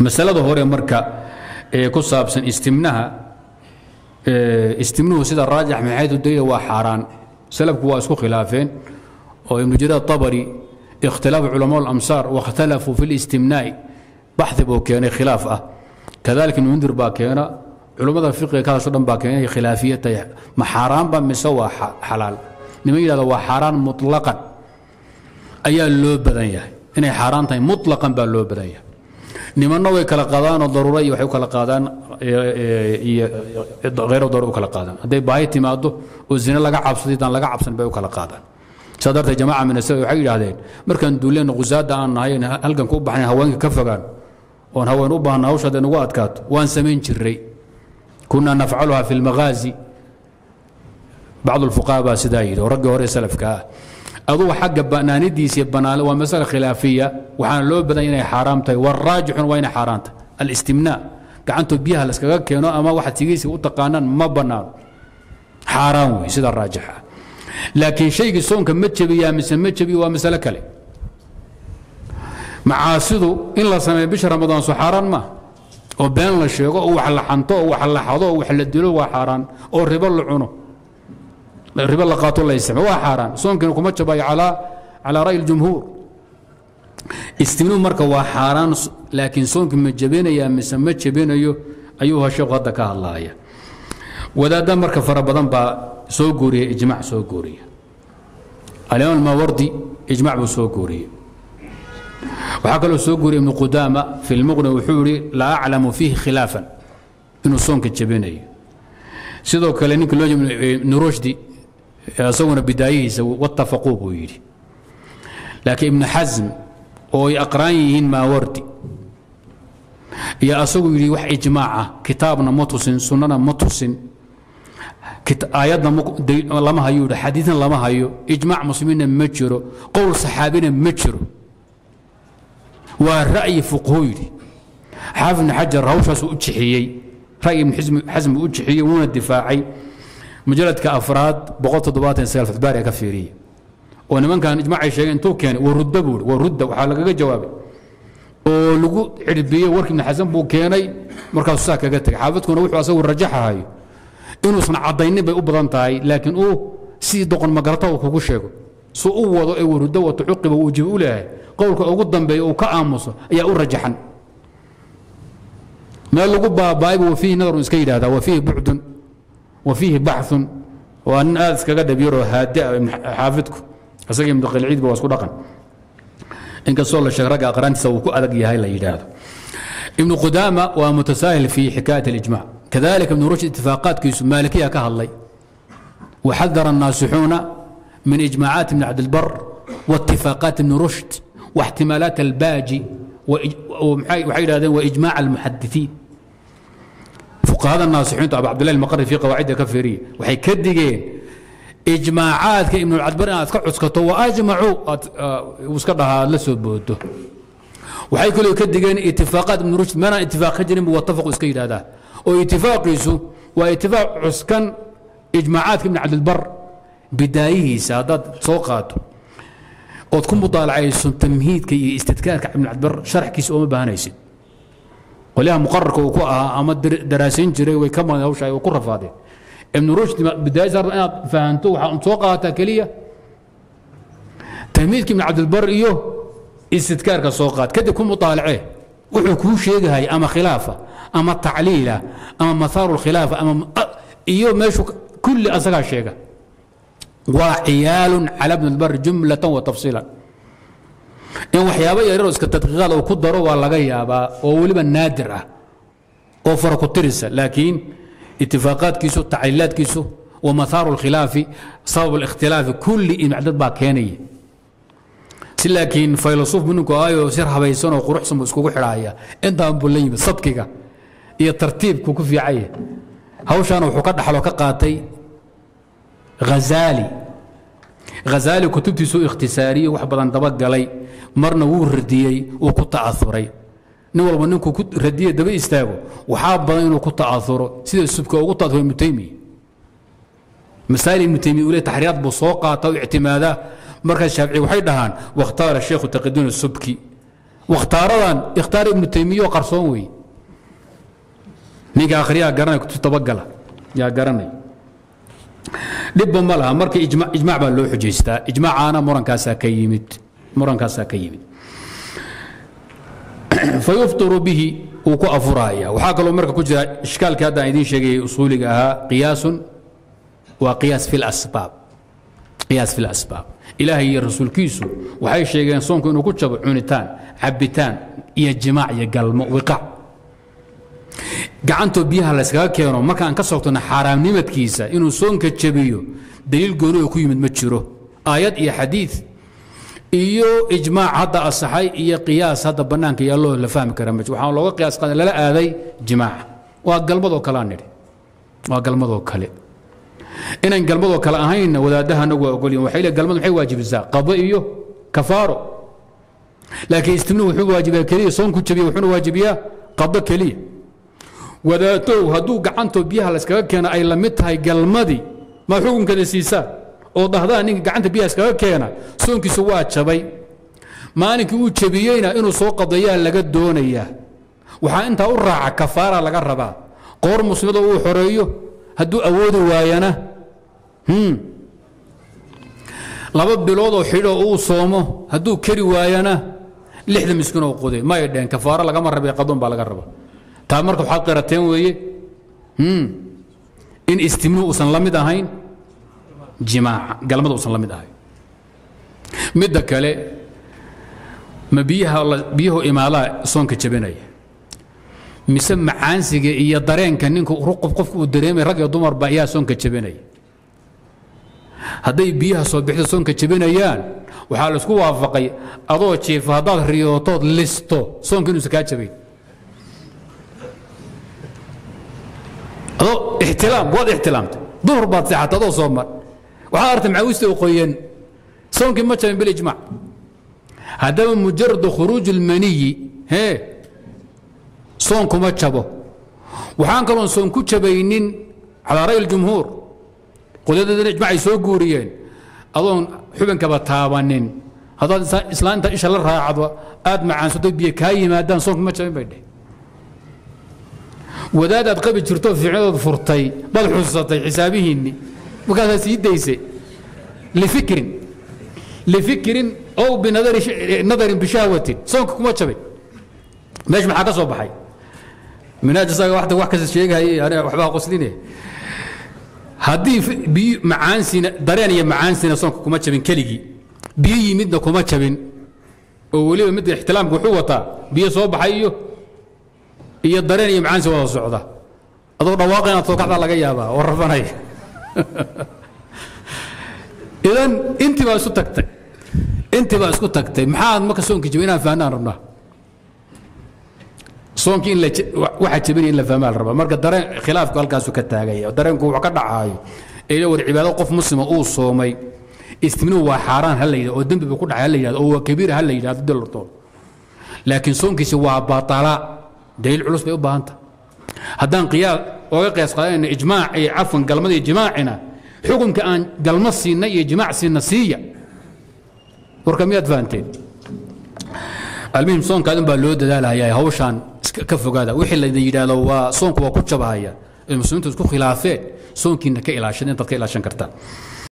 مسألة هوري مركا كصاب سن استمناها استمنوه سيد الراجح من حيث الدنيا وحاران سلف كواسو خلافين وابن جرير الطبري اختلاف علماء الامصار واختلفوا في الاستمناء بحث بوكيني خلافه كذلك المنذر باكينا علماء الفقه كانوا صدم باكينا خلافيه ما حرام بمسوا حلال لما يقولوا حرام مطلقا اي اللوبدنيا اني حرام تاي مطلقا باللوبدنيا لما نوي كلا قادان ضروري وحي كلا قادان غير ضروري كلا قادان هدي باهي تيمادو وزنا لغا عبسدي دان لغا عبسن باي كلا قادان صدرت يا جماعه من السوء وحي يراهدين مركان دولين غزاده ان هاين هلكن كو بخني هوانك كفغان وان هوان u baahna hawshada nagu adkaat waan sameyn jiray kuna nafcaluha fi almaghazi ba'd alfuqaha sidaayid rag hore salafka adu xaqqa banaanidiis iyo banaal waa mas'ala khilaafiya waxaan loo badan inay xaraam tahay war raajixun waa inay xaraam tahay al-istimna gacantu biyaha la iskaga keeno ama waxa tigiisa u taqaanaan ma banaan xaraam way sida raajixa laakiin shayga soonka ma jabiyaa mise ma jabi waa mas'ala kale macaasidu in la sameeyo bisha Ramadan soo xaraan ma oo been la sheego oo wax la xanto oo wax la xado oo wax la dilo waa xaraan oo riba la cuno riba la qaato la isma waa xaraan soonkan kuma jabay ala ra'y al-jumhur istinu marka waa xaraan laakiin soonkan ma jabeenaya mise ma jabeenayo ayuu ha sheego hada ka allaaya wadaada marka fara badan ba soo guuriye ijmaac soo guuriye alaan al-mawardi ijmaac buu soo guuriye وحكى سوقري ابن قدامة في المغني وحوري لا أعلم فيه خلافا إنه صنك الجبيني سيدو كلانيك لوجه من رشدي صور بدايه واتفقوا بويري لكن ابن حزم أو أقرانيهن ما وردي يا أسوقري وح إجماعة كتابنا مطوسن سننا مطوسن آياتنا لما هيو حديثنا لما هيو إجماع مسلمين متشرو قول صحابين متشرو والرأي فقهي حافظ بن حجر هوشاس وجحيي رأي ابن حزم وجحيي ومن الدفاعي مجلد كأفراد بقول تضباط سالفة بارية كفيرية وأنا من كان إجماع شيئين توك يعني وردبول ورد وحالك جوابي ولقوا عربية ورك ابن حزم بوكيني مركز الساكة قالت لك حافظكم روح وأسوي الرجحة هاي إنه صنع عضيني بأبضان تاعي لكن أو سي دقن مقرطة وكوكو شيكو سوء وردوا وتعقب ووجهوا لها قولك أو قدام بي أو كأمص يا أرجحا ما اللي قبا بايب وفيه نظر مسكين هذا وفيه بعد وفيه بحث وأن أذس كقد بيرو هادئ حافظكم أسقي مدق العيد بواسكو رقم إن كسر الله شجرة أقران تسوكو أدقي هاي الليل هذا ابن قدامة ومتساهل في حكاية الإجماع كذلك ابن رشد اتفاقات كيس مالكية كهاللي وحذر الناصحون من إجماعات ابن عبد البر واتفاقات ابن رشد واحتمالات الباجي واجماع المحدثين فقهاء الناصحين ابو عبد الله المقري في قواعد كفريه وحي كدقين اجماعات كابن العدبر اسكتوا واجمعوا واسكتها لسبوته وحي كلوا كدقين اتفاقات ابن رشد ما اتفاق جنب واتفقوا اسكيد هذا واتفاق يسوع واتفاق عسكن اجماعات ابن عبد البر بدايه سادات سوقاته oo ku mudaalacaysan tamhiidka iyo istidkaarka ibn adbar sharxkiisa oo ma baahanaysid walaha muqarrarku ku aha ama daraasin jiray way ka madaw shay oo ku rafaadeen ibn rushd bidaayada inaad fahanto waxa uu soo qaata kaliya tamhiidka ibn adbar iyo istidkaarka soo qaad kadib ku mudaalacay wuxuu ku sheegahay ama khilaafa ama tacliila ama masaaru khilaafa ama iyo meeshu kulli asaga sheega وعيال على ابن البر جملة وتفصيلا. إن وحيابا يريدوا كالتدقيقات أو كدروا ولا غيابا أو ولبا نادرة أو فرق الترسة لكن اتفاقات كيسو تعليلات كيسو ومثار الخلاف صواب الاختلاف كل إن عدد باكينية. لكن فيلسوف منكم أيوه سيرها بيسون وقروح سمو اسكو حرايا أنت أمبولي بالصدقيقة هي ترتيب كوكو في عيه. هوشان وحكاد حلوكا قاتي غزالي كتبتي سوء اختصارية وحبا انضبط علي مرنا ورديي وكنت اثري نور منكم كنت رديي دبي استاغو وحابا انه كنت اثره سيدي السبكه وكنت اثر ابن تيميه مسائل ابن تيميه ولا تحريات بوسوقه او اعتمادات مركز الشافعي وحي دهان واختار الشيخ تقدون السبكي واختارا اختار ابن تيميه وقرصوي نيجا اخريا قرنا كنت تبقله يا قرني دب ما لها مركي اجماع بان لو حجيستا اجماع انا مرن كاسا كيمت فيفطر به وكو افرايا وحاكى لو مركي كجرا اشكال كذا يدين شيغي اصولي قياس وقياس في الاسباب إلهي الرسول كيسو وحي شيغان صونك انه كجب عونتان عبيتان يا جماع يا قلم وقع gacanto biyaha la iskaga keeno marka aan ka soogtana xaraam nimadkiisa inuu soonka jabiyo daliil gooni ku yimid ma jiro aayad iyo xadiis iyo ijmaac hada asaxay iyo qiyaas hada banaanka iyo loo la fahmi kara ma jiro waxaan looga qiyaas qadan la aaday jimaac waa galmadoo kale aan inaan galmadoo kale ahayn wadaadaha nagu waa ogol yihiin waxa ilaa galmadu waxay waajibisaa qado iyo kafaaro laakiin istimnu wuxuu waajibiyaa kaliya soonku jabiyo wuxuu waajibiyaa qado kaliya wadaato haduu gacanto biyaha la iskaga keena ay la mid tahay galmadi ma xukunkeeda siisaa oo dhahdaa nin gacanta biyaha iskaga keena soonkiisu waa jabay maalinka uu jabiyeyna inuu soo qadayaa laga doonayaa waxa inta u raaca kafaara laga rabaa qoor muslimada uu xoreeyo haduu awood waayana laba bilood oo xidho uu soomo haduu kari waayana lixda miskiin oo qoday ma yidheen kafaara laga marabay qadon baa laga rabaa تا مركب حق قرتين ويه ان استمنو وسن لميد اهين جماع قلمد وسن لميد اهين مد كله ما بيها بيهو امالا سونك جبناي مسم معانسيغه iyo dareenka ninku ruqof qofku u dareemay rag iyo dumar ba ayaa soonka jabinay haday biyaha soo bixdo soonka jabinayaan waxa la isku waafaqay adoo jeefa hadaad riyootood listo soonkiisu ka jabay احتلام واد احتلام ظهر بعد ساعة تضو صومر وحارت معويسته وقويين صومك ما كان بالاجماع هذا مجرد خروج المني هي صومك ما تشابه وحان كانوا صومك تشابينين على راي الجمهور قلت الاجماع يسوق قوريين اظن حبن كباتابانين هذا الاسلام انت ايش الله راعد ادمع عن صدق بيك هاي ما دام صومك ما كان بيده ودادات قبل جرتو في عدد فرطي بل حصتي حسابهني وكذا سيديسي لفكر او بنظر نظر بشهوة صومك ما تشبي ماش ما حدا صبحي من اجل واحده وحكز الشيء هي انا وحبها قسليني هدي بمعانسنا دراني معانسنا صومك ما تشبين كليجي بي يمدنا كما تشبين ولي مد احتلام قحوطه بي صبحي iyo dareen iyo macaan soo socda adoo dhawaaqayna soo kacda laga yaabaa oo rafanay idan intii baa isku tagtay maxaad marka soonka jabinaa faanaan rabnaa soonkiin la waxa jabinay la fahmaa rabaa marka dareen khilaafku halkaas ka taagaya dareenku wuxuu ka dhacay ee war cibaado qof muslima uu soomay istiminu waa xaraan halayda oo dambi ku dhacay halayda oo waa kabiir halayda dadalto laakiin soonkiisa waa baatala دليل علوس بيو بانتا هدان قياس او قياس قالنا اجماع عفوا قلمدي جماعنا حكم كان قلمسي ني جماع سنسيه وركميات فانتين المهم صون كان بالو دلالايا هوشان كفوغادا وخي لا يدالو وا صونك وا كجبايا المسلمين تسكو خلافه صونكينا كا الى شن انت كا الى شن كرتا